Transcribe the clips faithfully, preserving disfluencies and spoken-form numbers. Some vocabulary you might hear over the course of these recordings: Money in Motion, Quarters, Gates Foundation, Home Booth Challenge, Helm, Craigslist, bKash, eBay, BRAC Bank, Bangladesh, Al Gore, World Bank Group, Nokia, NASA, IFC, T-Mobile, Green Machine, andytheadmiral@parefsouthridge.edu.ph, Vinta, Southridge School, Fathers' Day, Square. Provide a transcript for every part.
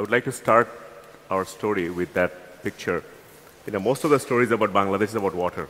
I would like to start our story with that picture. You know, most of the stories about Bangladesh is about water.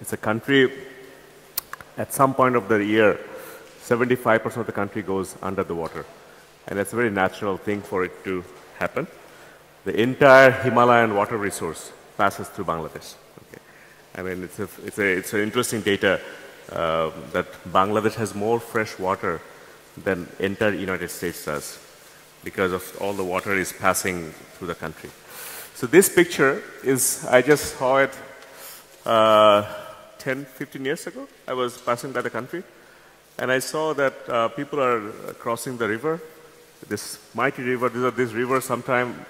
It's a country, at some point of the year, seventy-five percent of the country goes under the water. And that's a very natural thing for it to happen. The entire Himalayan water resource passes through Bangladesh. Okay. I mean, it's, a, it's, a, it's an interesting data uh, that Bangladesh has more fresh water than entire United States does, because of all the water is passing through the country. So this picture is, I just saw it uh, ten, fifteen years ago. I was passing by the country, and I saw that uh, people are crossing the river, this mighty river. This, this river, sometime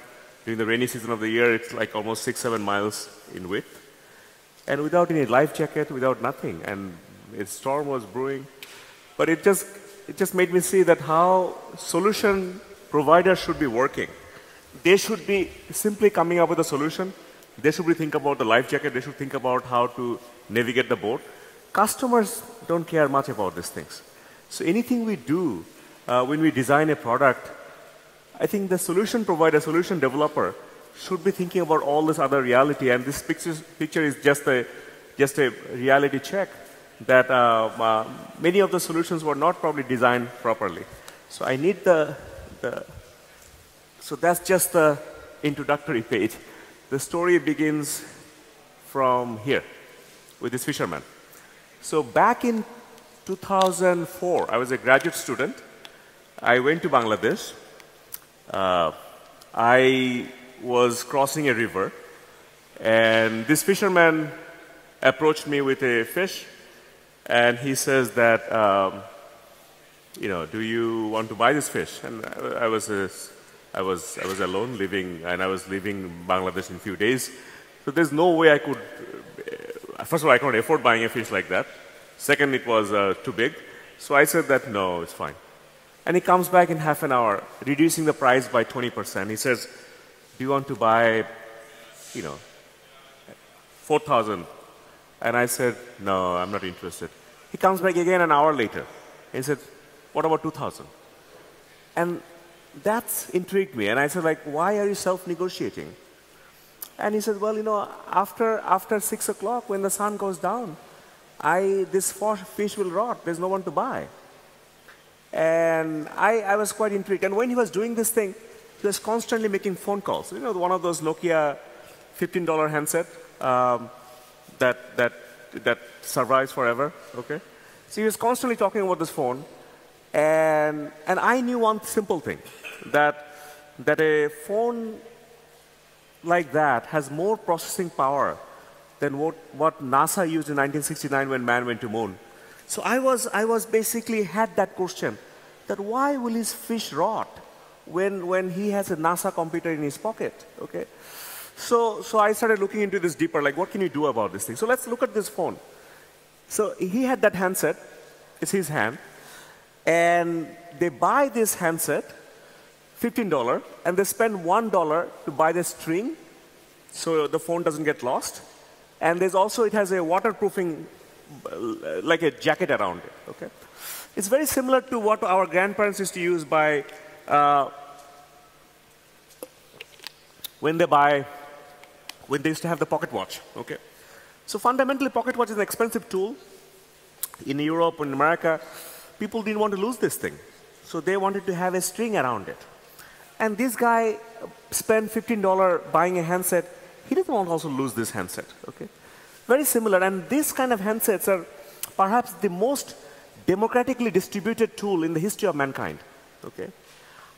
during the rainy season of the year, it's like almost six, seven miles in width. And without any life jacket, without nothing, and a storm was brewing. But it just, it just made me see that how solution providers should be working. They should be simply coming up with a solution. They should be thinking about the life jacket. They should think about how to navigate the boat. Customers don't care much about these things. So anything we do uh, when we design a product, I think the solution provider, solution developer, should be thinking about all this other reality. And this picture, picture is just a, just a reality check that uh, uh, many of the solutions were not probably designed properly. So I need the, the so that's just the introductory page. The story begins from here with this fisherman. So back in two thousand four, I was a graduate student. I went to Bangladesh. Uh, I was crossing a river, and this fisherman approached me with a fish, and he says that, um, you know, do you want to buy this fish? And I, I, was a, I, was, I was alone living, and I was leaving Bangladesh in a few days. So there's no way I could, uh, first of all, I couldn't afford buying a fish like that. Second, it was uh, too big. So I said that, no, it's fine. And he comes back in half an hour, reducing the price by twenty percent. He says, do you want to buy, you know, four thousand? And I said, no, I'm not interested. He comes back again an hour later. He said, what about two thousand? And that's intrigued me. And I said, like, why are you self-negotiating? And he said, well, you know, after, after six o'clock, when the sun goes down, I, this fish will rot. There's no one to buy. And I, I was quite intrigued. And when he was doing this thing, he was constantly making phone calls. You know, one of those Nokia fifteen dollar handset um, that, that, that survives forever, okay? So he was constantly talking about this phone. And, and I knew one simple thing, that, that a phone like that has more processing power than what, what NASA used in nineteen sixty-nine when man went to moon. So I was, I was basically had that question, that why will his fish rot when, when he has a NASA computer in his pocket, okay? So, so I started looking into this deeper, like what can you do about this thing? So let's look at this phone. So he had that handset, it's his hand, and they buy this handset, fifteen dollars, and they spend one dollar to buy the string so the phone doesn't get lost. And there's also, it has a waterproofing, like a jacket around it, okay? It's very similar to what our grandparents used to use by, uh, when they buy, when they used to have the pocket watch, okay? So fundamentally, pocket watch is an expensive tool. In Europe, in America, people didn't want to lose this thing. So they wanted to have a string around it. And this guy spent fifteen dollars buying a handset. He doesn't want to also lose this handset, okay? Very similar, and these kind of handsets are perhaps the most democratically distributed tool in the history of mankind, okay?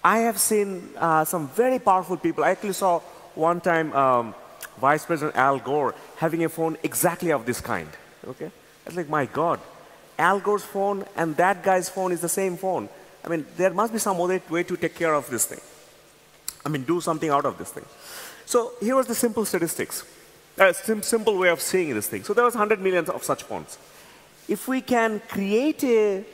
I have seen uh, some very powerful people. I actually saw one time um, Vice President Al Gore having a phone exactly of this kind, okay? I was like, my God, Al Gore's phone and that guy's phone is the same phone. I mean, there must be some other way to take care of this thing. I mean, do something out of this thing. So here was the simple statistics. A simple way of seeing this thing. So there was one hundred million of such phones. If we can create a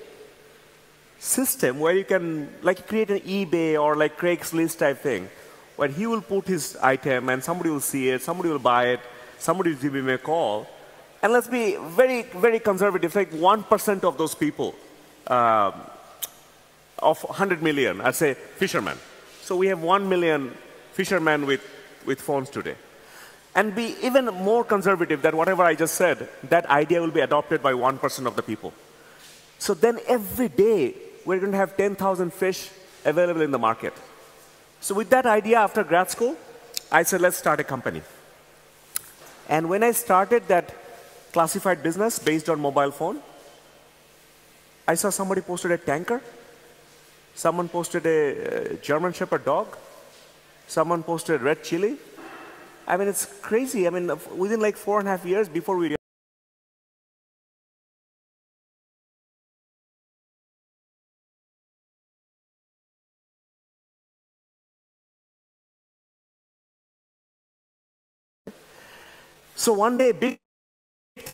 system where you can, like, create an eBay or like Craigslist type thing, where he will put his item and somebody will see it, somebody will buy it, somebody will give him a call, and let's be very, very conservative. Like one percent of those people, um, of one hundred million, I'd say fishermen, So we have one million fishermen with, with phones today. And be even more conservative than whatever I just said, that idea will be adopted by one percent of the people. So then every day, we're going to have ten thousand fish available in the market. So with that idea, after grad school, I said, let's start a company. And when I started that classified business based on mobile phone, I saw somebody posted a tanker. Someone posted a uh, German Shepherd dog. Someone posted red chili. I mean, it's crazy. I mean, within like four and a half years before we So one day, a big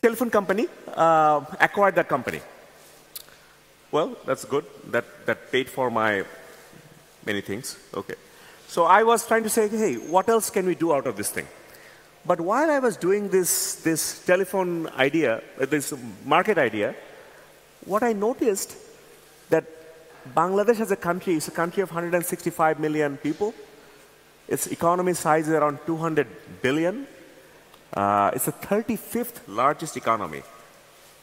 telephone company uh, acquired that company. Well, that's good. That, that paid for my many things. Okay. So I was trying to say, hey, what else can we do out of this thing? But while I was doing this, this telephone idea, uh, this market idea, what I noticed that Bangladesh as a country is a country of one hundred sixty-five million people. Its economy size is around two hundred billion. Uh, it's the thirty-fifth largest economy.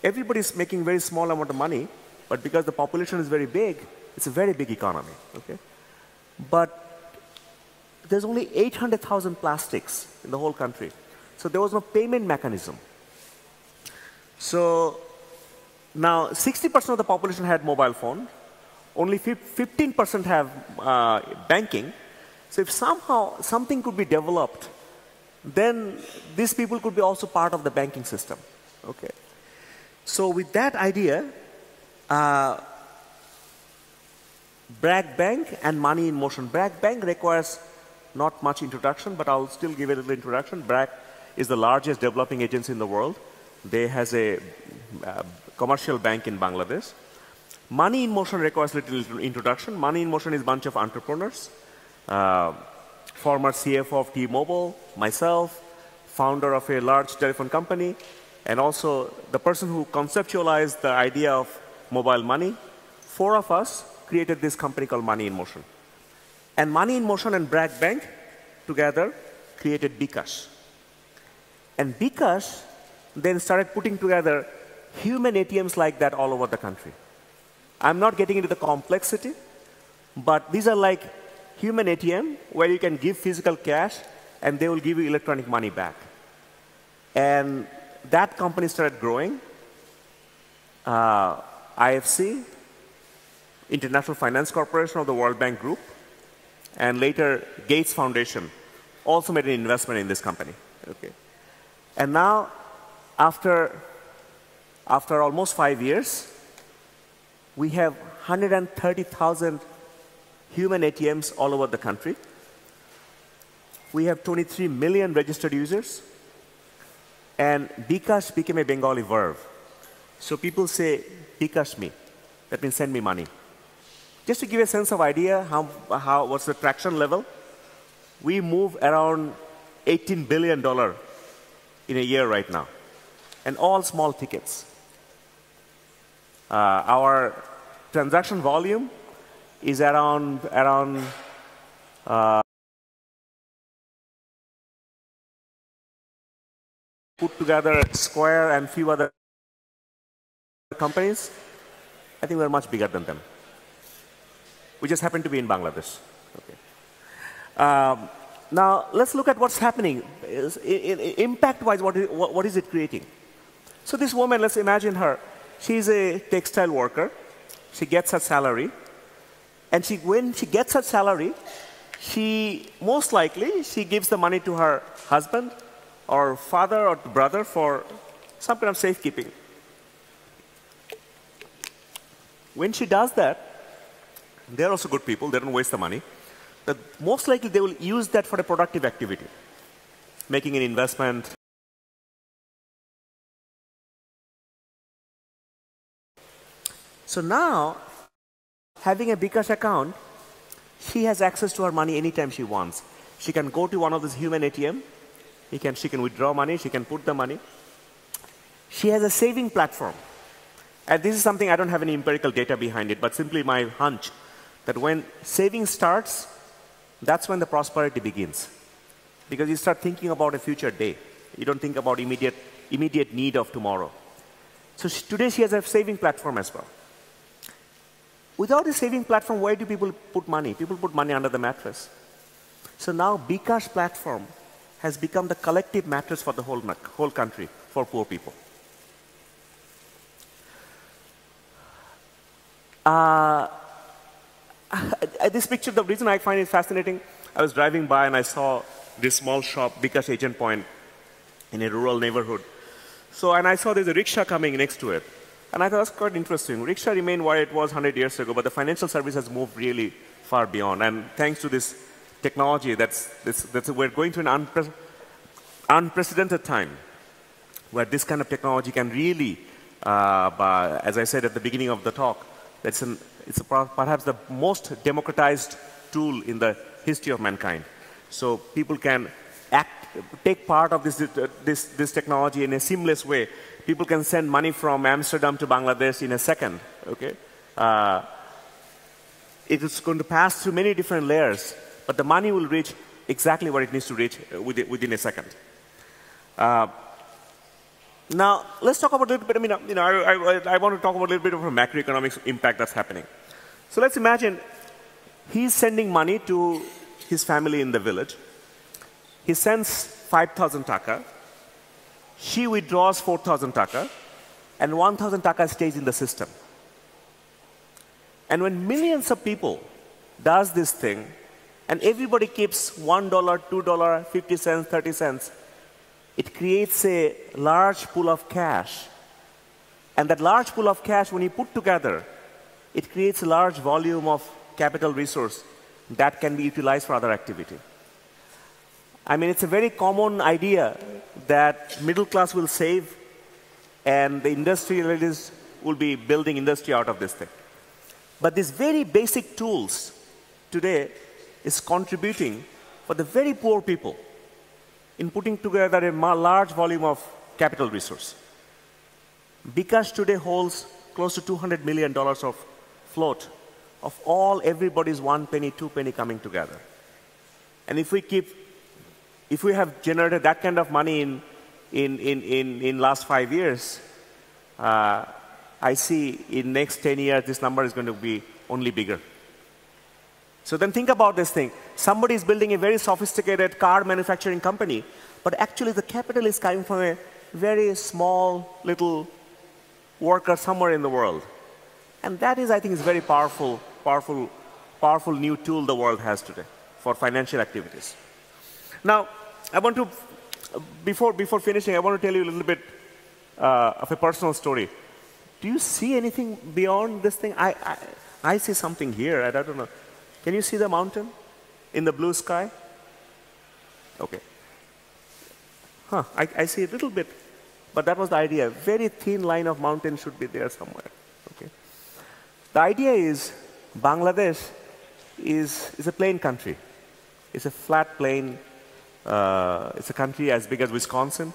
Everybody's making very small amount of money, but because the population is very big, it's a very big economy. Okay? But there's only eight hundred thousand plastics in the whole country. So there was no payment mechanism. So now sixty percent of the population had mobile phone. Only fifteen percent have uh, banking. So if somehow something could be developed, then these people could be also part of the banking system. Okay. So with that idea, uh, BRAC Bank and Money in Motion. BRAC Bank requires not much introduction, but I'll still give a little introduction. BRAC is the largest developing agency in the world. They has a uh, commercial bank in Bangladesh. Money in Motion requires little introduction. Money in Motion is a bunch of entrepreneurs. Uh, Former C F O of T-Mobile, myself, founder of a large telephone company, and also the person who conceptualized the idea of mobile money. Four of us created this company called Money in Motion. And Money in Motion and BRAC Bank together created bKash. And bKash then started putting together human A T Ms like that all over the country. I'm not getting into the complexity, but these are like human A T M, where you can give physical cash, and they will give you electronic money back. And that company started growing. Uh, I F C, International Finance Corporation of the World Bank Group, and later Gates Foundation also made an investment in this company. Okay. And now, after, after almost five years, we have one hundred thirty thousand human A T Ms all over the country. We have twenty-three million registered users. And bKash became a Bengali verb. So people say, bKash me. That means send me money. Just to give a sense of idea, how, how, what's the traction level, we move around eighteen billion dollars in a year right now. And all small tickets. Uh, our transaction volume is around, around uh, put together Square and few other companies. I think we're much bigger than them. We just happen to be in Bangladesh. Okay. Um, now, let's look at what's happening. Impact-wise, what is, what is it creating? So this woman, let's imagine her. She's a textile worker. She gets her salary. And she, when she gets her salary, she most likely she gives the money to her husband or father or brother for some kind of safekeeping. When she does that, they're also good people. They don't waste the money. But most likely, they will use that for a productive activity, making an investment, so now, having a bKash account, she has access to her money anytime she wants. She can go to one of these human A T M. He can, she can withdraw money. She can put the money. She has a saving platform. And this is something I don't have any empirical data behind it, but simply my hunch that when saving starts, that's when the prosperity begins. Because you start thinking about a future day. You don't think about immediate, immediate need of tomorrow. So today she has a saving platform as well. Without a saving platform, where do people put money? People put money under the mattress. So now bKash platform has become the collective mattress for the whole, whole country, for poor people. Uh, this picture, the reason I find it fascinating, I was driving by and I saw this small shop, bKash Agent Point, in a rural neighborhood. So, and I saw there's a rickshaw coming next to it. And I thought that's quite interesting. Rickshaw remained where it was one hundred years ago, but the financial service has moved really far beyond. And thanks to this technology, that's, that's, that's, we're going to an unpre unprecedented time where this kind of technology can really, uh, by, as I said at the beginning of the talk, that's an, it's a, perhaps the most democratized tool in the history of mankind. So people can act, take part of this, this, this technology in a seamless way. People can send money from Amsterdam to Bangladesh in a second. Okay? Uh, it is going to pass through many different layers, but the money will reach exactly what it needs to reach within, within a second. Uh, now, let's talk about a little bit. I mean, you know, I, I, I want to talk about a little bit of a macroeconomic impact that's happening. So let's imagine he's sending money to his family in the village. He sends five thousand taka. She withdraws four thousand taka. And one thousand taka stays in the system. And when millions of people does this thing, and everybody keeps one dollar, two dollars, fifty cents, thirty cents, it creates a large pool of cash. And that large pool of cash, when you put together, it creates a large volume of capital resource that can be utilized for other activity. I mean, it's a very common idea that middle class will save and the industrialists will be building industry out of this thing. But these very basic tools today is contributing for the very poor people in putting together a large volume of capital resource. bKash today holds close to two hundred million dollars of float of all everybody's one penny, two penny coming together. And if we keep, if we have generated that kind of money in in in in, in last five years, uh, I see in next ten years this number is going to be only bigger. So then think about this thing. Somebody is building a very sophisticated car manufacturing company, but actually the capital is coming from a very small little worker somewhere in the world. And that is, I think, is very powerful, powerful, powerful new tool the world has today for financial activities. Now, I want to, before, before finishing, I want to tell you a little bit uh, of a personal story. Do you see anything beyond this thing? I, I, I see something here. I don't know. Can you see the mountain in the blue sky? Okay. Huh, I, I see a little bit, but that was the idea. Very thin line of mountain should be there somewhere. Okay. The idea is Bangladesh is, is a plain country. It's a flat plain. Uh, it's a country as big as Wisconsin.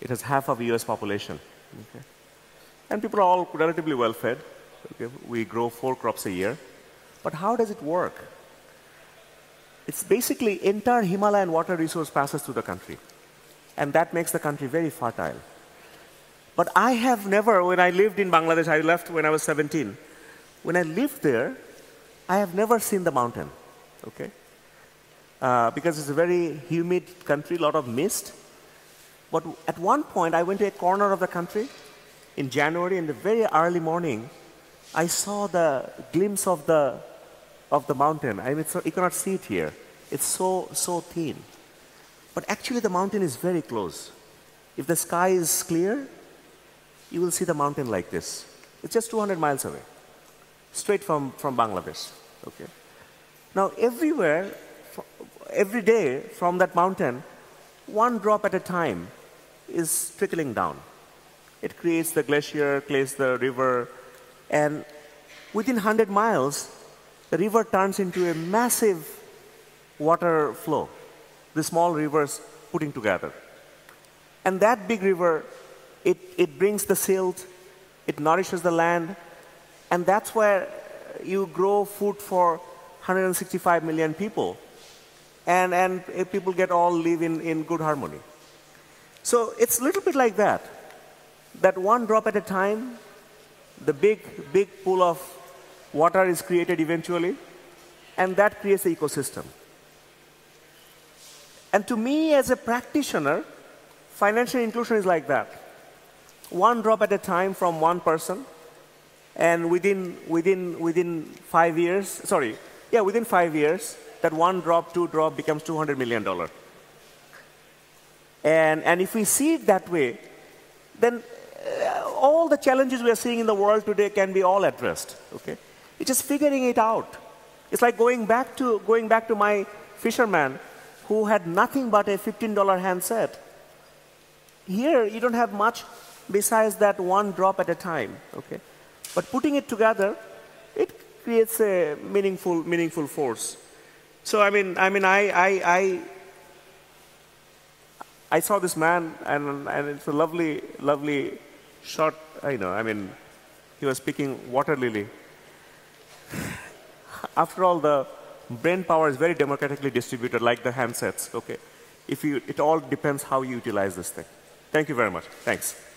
It has half of the U S population. Okay. And people are all relatively well fed. Okay. We grow four crops a year. But how does it work? It's basically entire Himalayan water resource passes through the country. And that makes the country very fertile. But I have never, when I lived in Bangladesh, I left when I was seventeen. When I lived there, I have never seen the mountain, okay? Uh, because it's a very humid country, a lot of mist. But at one point, I went to a corner of the country in January in the very early morning. I saw the glimpse of the, of the mountain. I mean, so, you cannot see it here. It's so, so thin. But actually, the mountain is very close. If the sky is clear, you will see the mountain like this. It's just two hundred miles away, straight from, from Bangladesh. Okay. Now, everywhere, every day from that mountain, one drop at a time is trickling down. It creates the glacier, creates the river, and within one hundred miles, the river turns into a massive water flow, the small rivers putting together. And that big river, it, it brings the silt, it nourishes the land, and that's where you grow food for one hundred sixty-five million people, and, and uh, people get all live in, in good harmony. So it's a little bit like that, that one drop at a time, the big, big pool of water is created eventually, and that creates the ecosystem. And to me, as a practitioner, financial inclusion is like that. One drop at a time from one person, and within, within, within five years, sorry, yeah, within five years, that one drop, two drop becomes two hundred million dollars. And, and if we see it that way, then uh, all the challenges we are seeing in the world today can be all addressed. Okay? It's just figuring it out. It's like going back to, going back to my fisherman who had nothing but a fifteen dollar handset. Here, you don't have much besides that one drop at a time. Okay? But putting it together, it creates a meaningful, meaningful force. So I mean, I mean, I, I, I I saw this man, and, and it's a lovely, lovely shot. I know, I mean, he was picking water lily. After all, the brain power is very democratically distributed, like the handsets. Okay, if you, it all depends how you utilize this thing. Thank you very much. Thanks.